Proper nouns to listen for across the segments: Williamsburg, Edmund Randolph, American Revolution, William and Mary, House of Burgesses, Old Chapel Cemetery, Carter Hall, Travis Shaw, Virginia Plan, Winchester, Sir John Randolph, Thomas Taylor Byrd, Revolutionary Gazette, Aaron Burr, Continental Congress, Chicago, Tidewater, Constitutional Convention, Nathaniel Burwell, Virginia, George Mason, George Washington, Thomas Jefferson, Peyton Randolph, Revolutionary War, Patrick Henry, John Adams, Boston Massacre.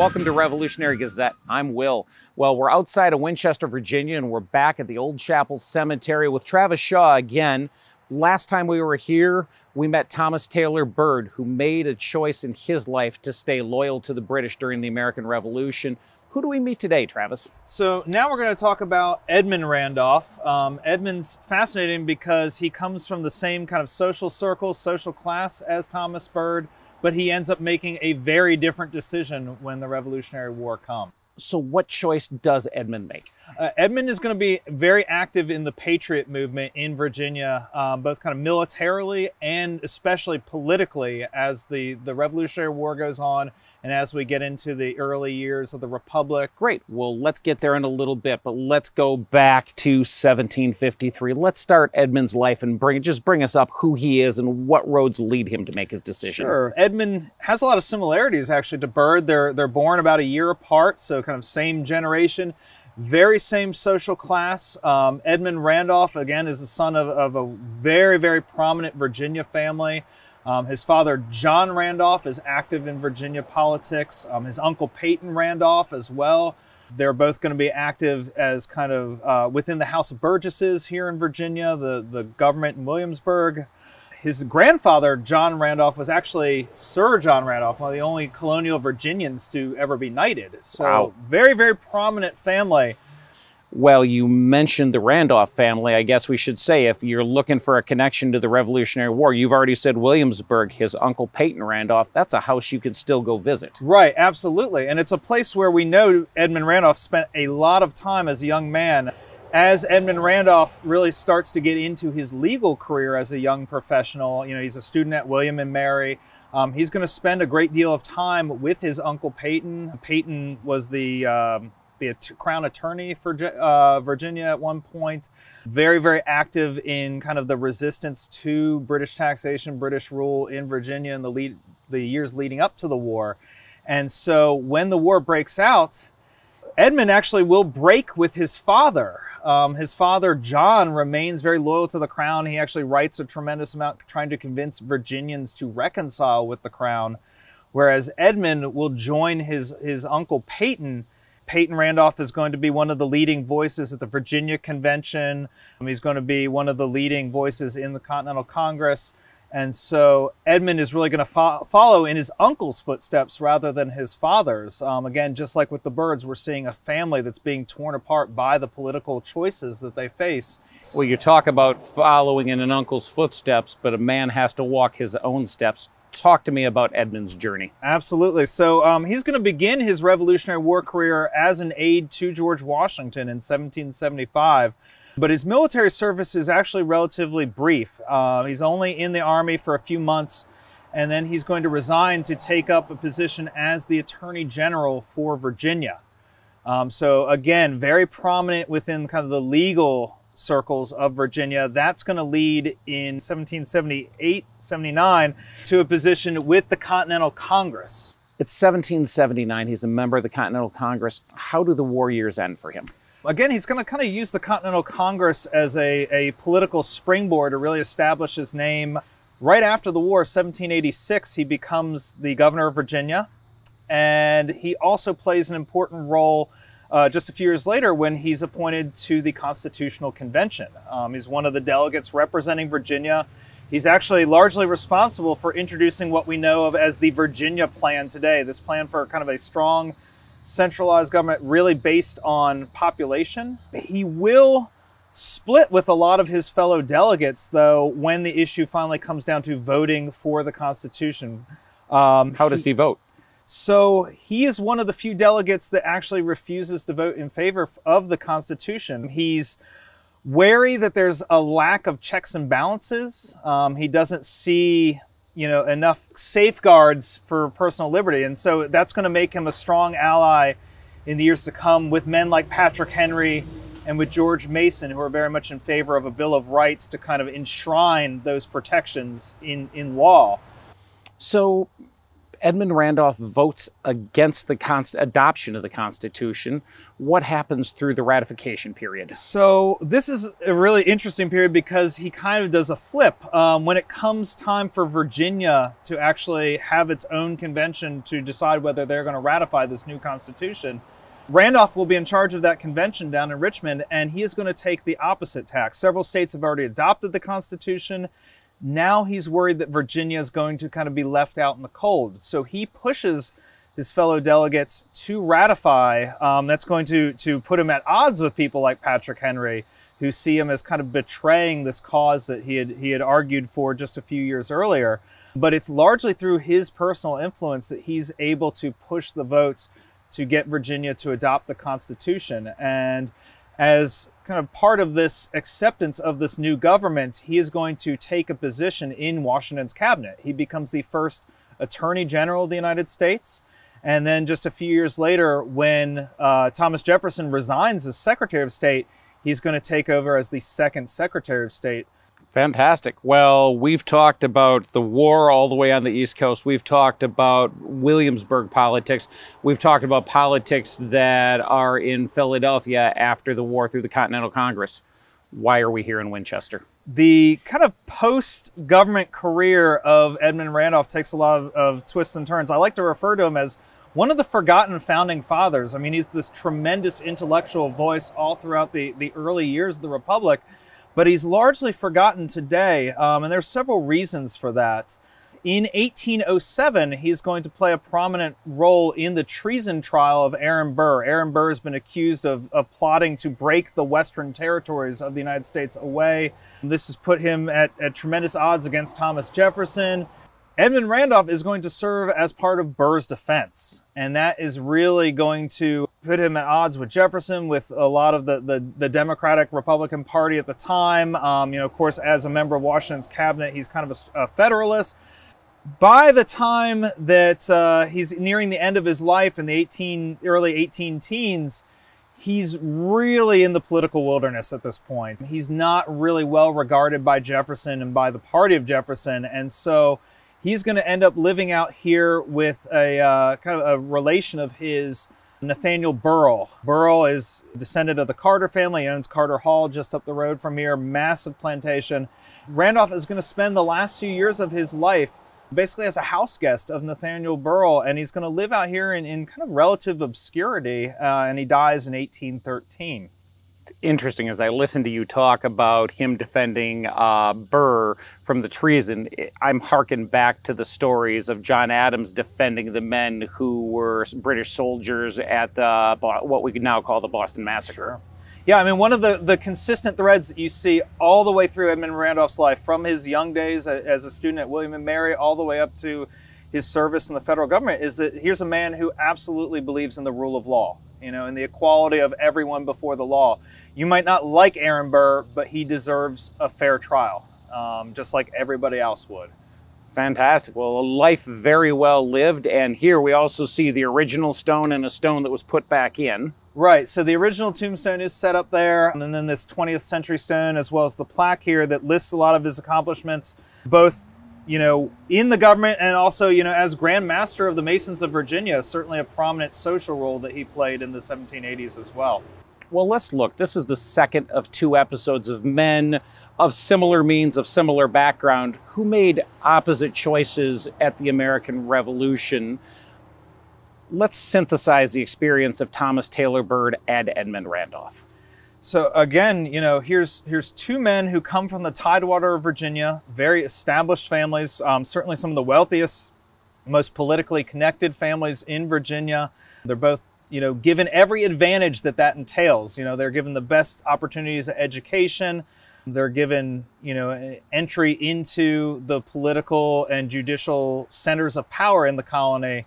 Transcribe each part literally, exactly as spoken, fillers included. Welcome to Revolutionary Gazette. I'm Will. Well, we're outside of Winchester, Virginia, and we're back at the Old Chapel Cemetery with Travis Shaw again. Last time we were here, we met Thomas Taylor Byrd, who made a choice in his life to stay loyal to the British during the American Revolution. Who do we meet today, Travis? So now we're going to talk about Edmund Randolph. Um, Edmund's fascinating because he comes from the same kind of social circle, social class as Thomas Byrd, but he ends up making a very different decision when the Revolutionary War comes. So what choice does Edmund make? Uh, Edmund is going to be very active in the Patriot movement in Virginia, um, both kind of militarily and especially politically as the, the Revolutionary War goes on. And as we get into the early years of the Republic. Great. Well, let's get there in a little bit, but let's go back to seventeen fifty-three. Let's start Edmund's life and bring just bring us up who he is and what roads lead him to make his decision. Sure. Edmund has a lot of similarities, actually, to Byrd. They're, they're born about a year apart, so kind of same generation, very same social class. Um, Edmund Randolph, again, is the son of, of a very, very prominent Virginia family. Um, his father, John Randolph, is active in Virginia politics. Um, his uncle, Peyton Randolph, as well. They're both going to be active as kind of uh, within the House of Burgesses here in Virginia, the, the government in Williamsburg. His grandfather, John Randolph, was actually Sir John Randolph, one of the only colonial Virginians to ever be knighted. So wow. Very, very prominent family. Well, you mentioned the Randolph family. I guess we should say if you're looking for a connection to the Revolutionary War, you've already said Williamsburg, his uncle Peyton Randolph. That's a house you can still go visit. Right, absolutely. And it's a place where we know Edmund Randolph spent a lot of time as a young man. As Edmund Randolph really starts to get into his legal career as a young professional, you know, he's a student at William and Mary. Um, he's going to spend a great deal of time with his uncle Peyton. Peyton was the... Um, the crown attorney for uh, Virginia at one point. Very, very active in kind of the resistance to British taxation, British rule in Virginia in the, lead, the years leading up to the war. And so when the war breaks out, Edmund actually will break with his father. Um, his father, John, remains very loyal to the crown. He actually writes a tremendous amount trying to convince Virginians to reconcile with the crown. Whereas Edmund will join his, his uncle Peyton. Peyton Randolph is going to be one of the leading voices at the Virginia Convention. Um, he's going to be one of the leading voices in the Continental Congress. And so Edmund is really going to fo follow in his uncle's footsteps rather than his father's. Um, again, just like with the Byrds, we're seeing a family that's being torn apart by the political choices that they face. Well, you talk about following in an uncle's footsteps, but a man has to walk his own steps. Talk to me about Edmund's journey. Absolutely. So um, he's going to begin his Revolutionary War career as an aide to George Washington in seventeen seventy-five, but his military service is actually relatively brief. Uh, he's only in the army for a few months, and then he's going to resign to take up a position as the Attorney General for Virginia. Um, so again, very prominent within kind of the legal circles of Virginia. That's going to lead in seventeen seventy-eight seventy-nine to a position with the Continental Congress. It's seventeen seventy-nine. He's a member of the Continental Congress. How do the war years end for him? Again, he's going to kind of use the Continental Congress as a, a political springboard to really establish his name. Right after the war, seventeen eighty-six, he becomes the governor of Virginia, and he also plays an important role Uh, just a few years later when he's appointed to the Constitutional Convention. Um, he's one of the delegates representing Virginia. He's actually largely responsible for introducing what we know of as the Virginia Plan today, this plan for kind of a strong centralized government really based on population. He will split with a lot of his fellow delegates, though, when the issue finally comes down to voting for the Constitution. Um, How does he, he vote? So he is one of the few delegates that actually refuses to vote in favor of the Constitution. He's wary that there's a lack of checks and balances. Um, he doesn't see, you know, enough safeguards for personal liberty. And so that's going to make him a strong ally in the years to come with men like Patrick Henry and with George Mason, who are very much in favor of a Bill of Rights to kind of enshrine those protections in, in law. So Edmund Randolph votes against the const adoption of the Constitution. What happens through the ratification period? So this is a really interesting period because he kind of does a flip. Um, when it comes time for Virginia to actually have its own convention to decide whether they're going to ratify this new Constitution, Randolph will be in charge of that convention down in Richmond, and he is going to take the opposite tack. Several states have already adopted the Constitution. Now he's worried that Virginia is going to kind of be left out in the cold. So he pushes his fellow delegates to ratify. Um, that's going to, to put him at odds with people like Patrick Henry, who see him as kind of betraying this cause that he had, he had argued for just a few years earlier. But it's largely through his personal influence that he's able to push the votes to get Virginia to adopt the Constitution. And as kind of part of this acceptance of this new government, he is going to take a position in Washington's cabinet. He becomes the first Attorney General of the United States. And then just a few years later, when uh, Thomas Jefferson resigns as Secretary of State, he's going to take over as the second Secretary of State. Fantastic. Well, we've talked about the war all the way on the East Coast. We've talked about Williamsburg politics. We've talked about politics that are in Philadelphia after the war through the Continental Congress. Why are we here in Winchester? The kind of post-government career of Edmund Randolph takes a lot of, of twists and turns. I like to refer to him as one of the forgotten founding fathers. I mean, he's this tremendous intellectual voice all throughout the, the early years of the Republic. But he's largely forgotten today, um, and there's several reasons for that. In eighteen oh seven, he's going to play a prominent role in the treason trial of Aaron Burr. Aaron Burr has been accused of, of plotting to break the western territories of the United States away. This has put him at, at tremendous odds against Thomas Jefferson. Edmund Randolph is going to serve as part of Burr's defense, and that is really going to put him at odds with Jefferson, with a lot of the, the, the Democratic-Republican Party at the time. Um, you know, of course, as a member of Washington's cabinet, he's kind of a, a Federalist. By the time that uh, he's nearing the end of his life in the early eighteen teens, he's really in the political wilderness at this point. He's not really well regarded by Jefferson and by the party of Jefferson, and so he's going to end up living out here with a uh, kind of a relation of his, Nathaniel Burwell. Burwell is descendant of the Carter family. He owns Carter Hall just up the road from here, massive plantation. Randolph is going to spend the last few years of his life basically as a house guest of Nathaniel Burwell, and he's going to live out here in, in kind of relative obscurity, uh, and he dies in eighteen thirteen. Interesting, as I listen to you talk about him defending uh, Burr from the treason, I'm harkened back to the stories of John Adams defending the men who were British soldiers at the, what we now call the Boston Massacre. Yeah, I mean, one of the, the consistent threads that you see all the way through Edmund Randolph's life, from his young days as a student at William and Mary all the way up to his service in the federal government, is that here's a man who absolutely believes in the rule of law, you know, and the equality of everyone before the law. You might not like Aaron Burr, but he deserves a fair trial, um, just like everybody else would. Fantastic. Well, a life very well lived. And here we also see the original stone and a stone that was put back in. Right. So the original tombstone is set up there. And then this twentieth century stone, as well as the plaque here that lists a lot of his accomplishments, both, you know, in the government and also, you know, as Grand Master of the Masons of Virginia, certainly a prominent social role that he played in the seventeen eighties as well. Well, let's look. This is the second of two episodes of men of similar means, of similar background, who made opposite choices at the American Revolution. Let's synthesize the experience of Thomas Taylor Byrd and Edmund Randolph. So again, you know, here's, here's two men who come from the Tidewater of Virginia, very established families, um, certainly some of the wealthiest, most politically connected families in Virginia. They're both, you know, given every advantage that that entails. You know, they're given the best opportunities of education. They're given, you know, entry into the political and judicial centers of power in the colony.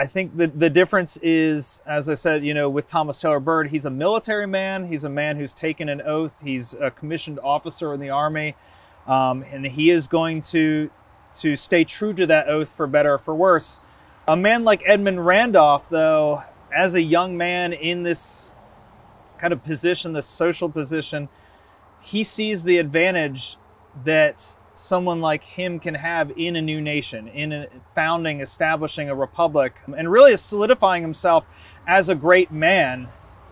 I think the, the difference is, as I said, you know, with Thomas Taylor Byrd, he's a military man. He's a man who's taken an oath. He's a commissioned officer in the Army. Um, and he is going to, to stay true to that oath for better or for worse. A man like Edmund Randolph, though, as a young man in this kind of position, this social position, he sees the advantage that someone like him can have in a new nation, in founding, establishing a republic, and really solidifying himself as a great man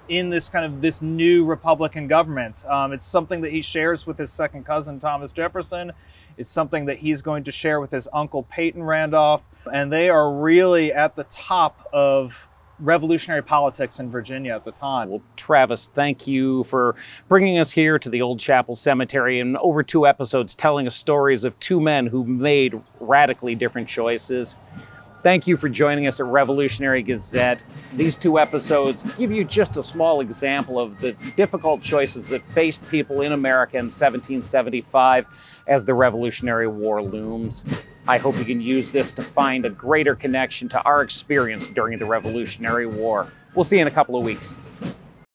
in this kind of this new Republican government. Um, it's something that he shares with his second cousin, Thomas Jefferson. It's something that he's going to share with his uncle, Peyton Randolph. And they are really at the top of revolutionary politics in Virginia at the time. Well, Travis, thank you for bringing us here to the Old Chapel Cemetery and over two episodes telling us stories of two men who made radically different choices. Thank you for joining us at Revolutionary Gazette. These two episodes give you just a small example of the difficult choices that faced people in America in seventeen seventy-five as the Revolutionary War looms. I hope you can use this to find a greater connection to our experience during the Revolutionary War. We'll see you in a couple of weeks.